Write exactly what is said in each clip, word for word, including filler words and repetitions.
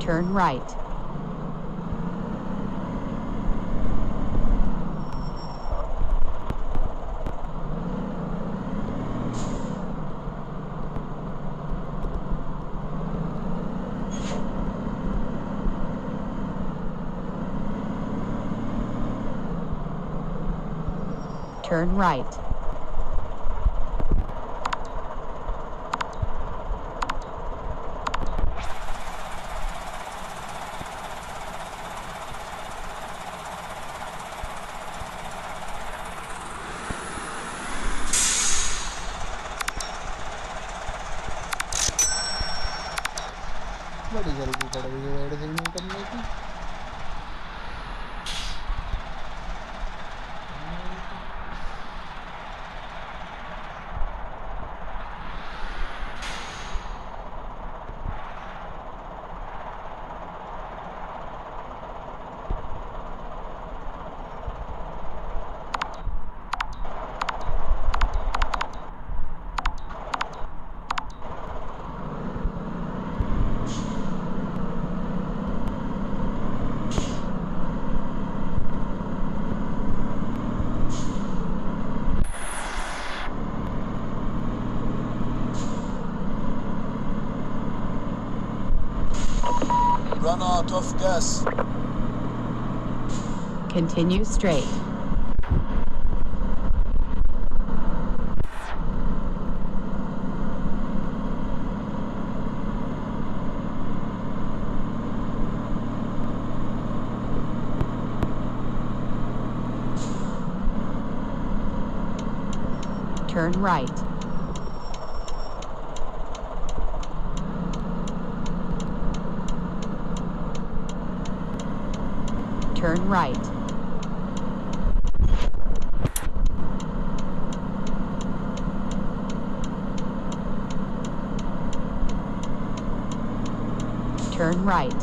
Turn right. Turn right. बड़ी जल्दी पड़ गई है एडिटिंग करने की। Run out of gas. Continue straight. Turn right. Turn right. Turn right.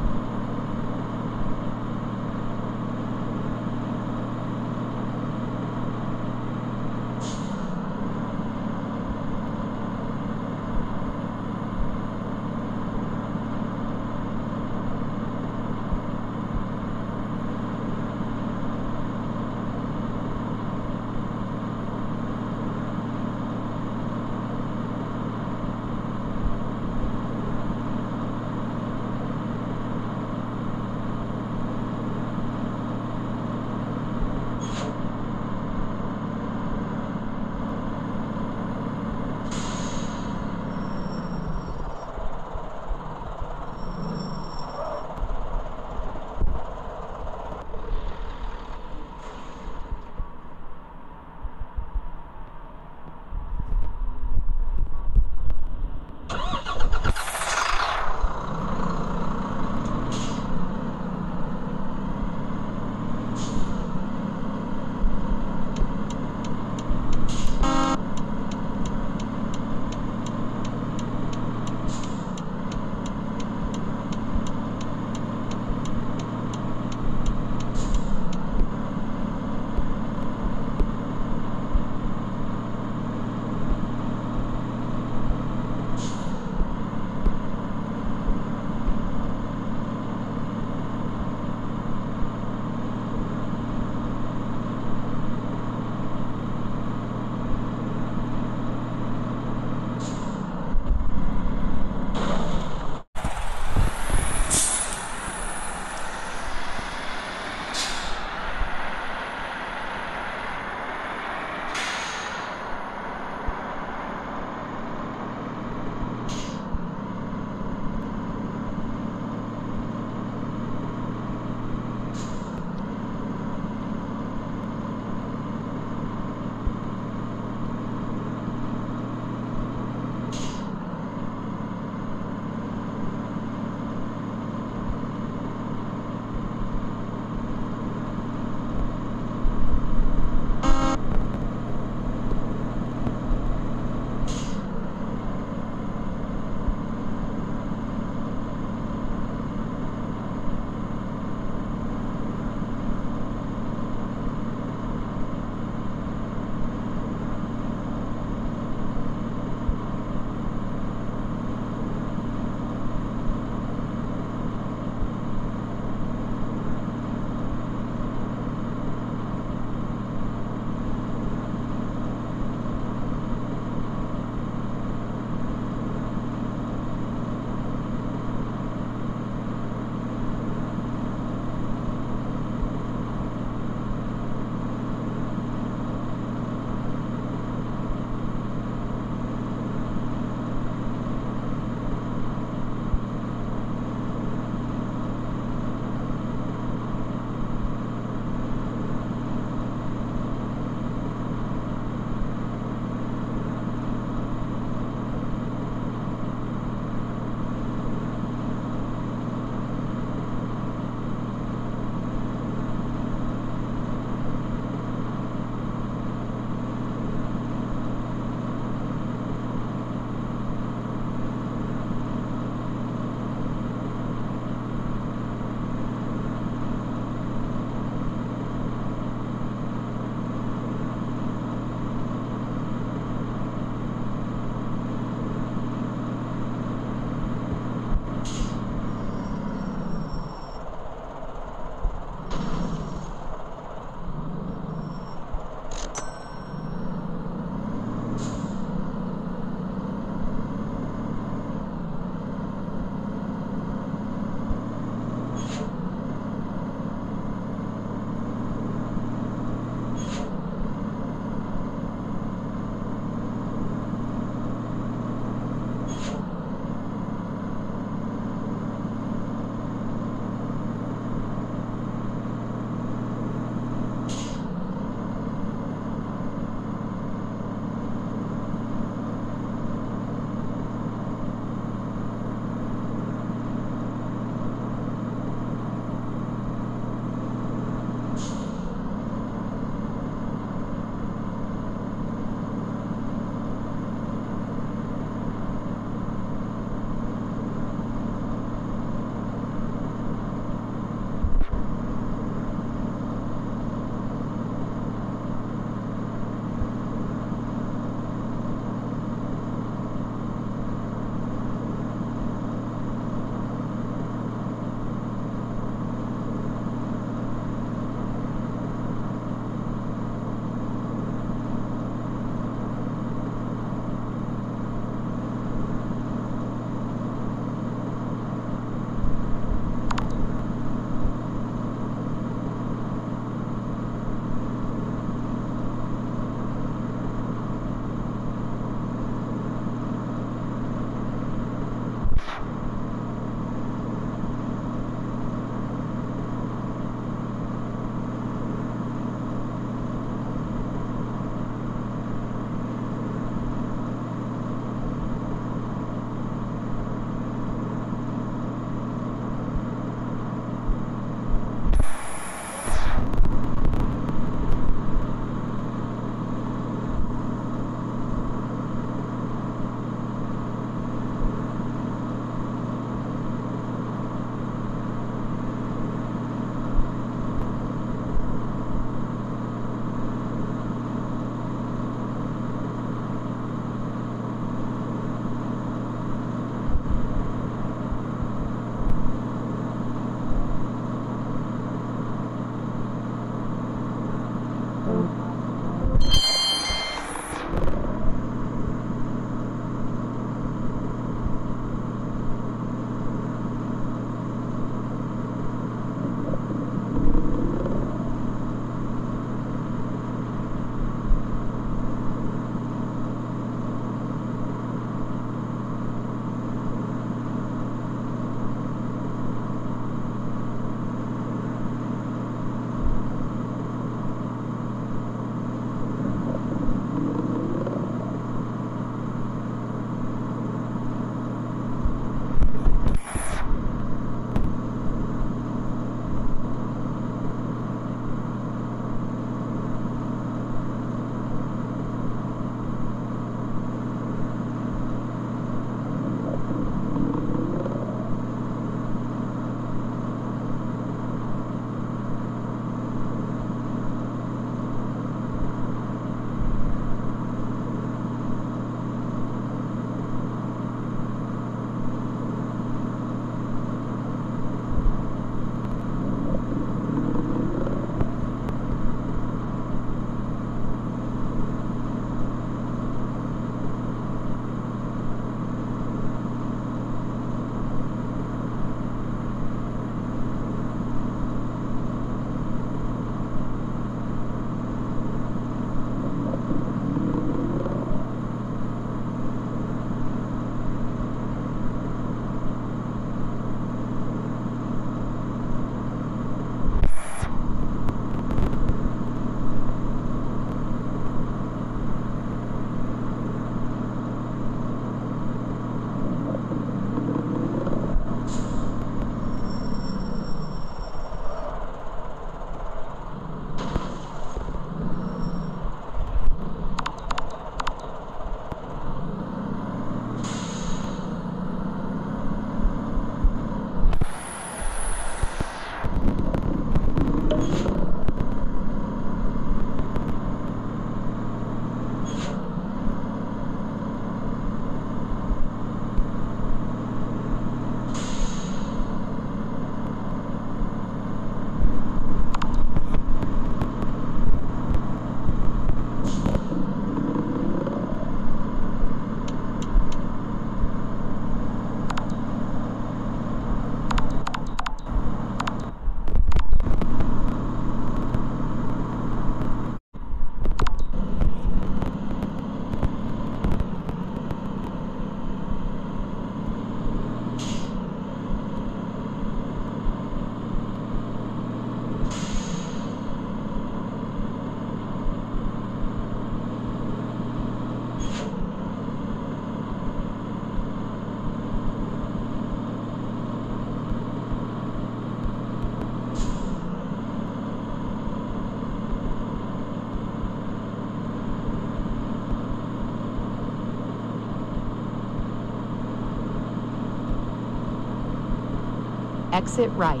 Exit right.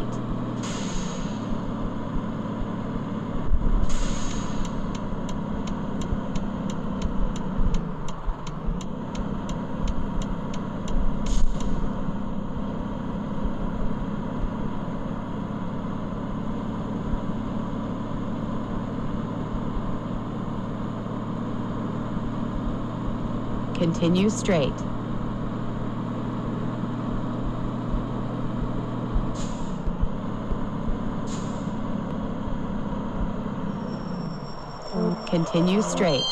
Continue straight. Continue straight.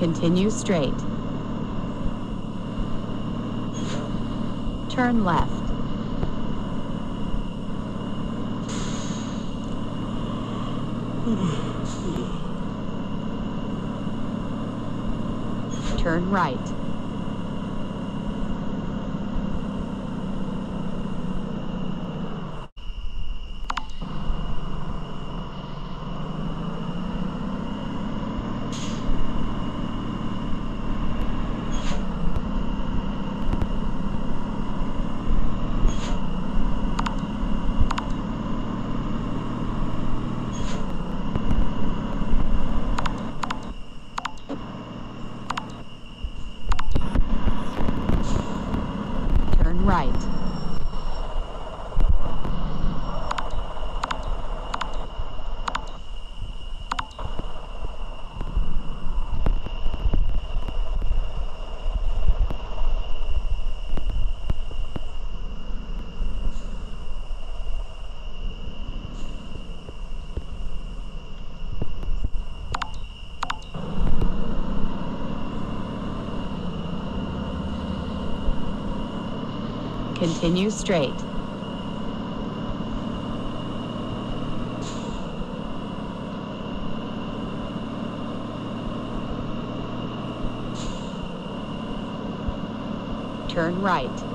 Continue straight. Turn left. Turn right. Continue straight. Turn right.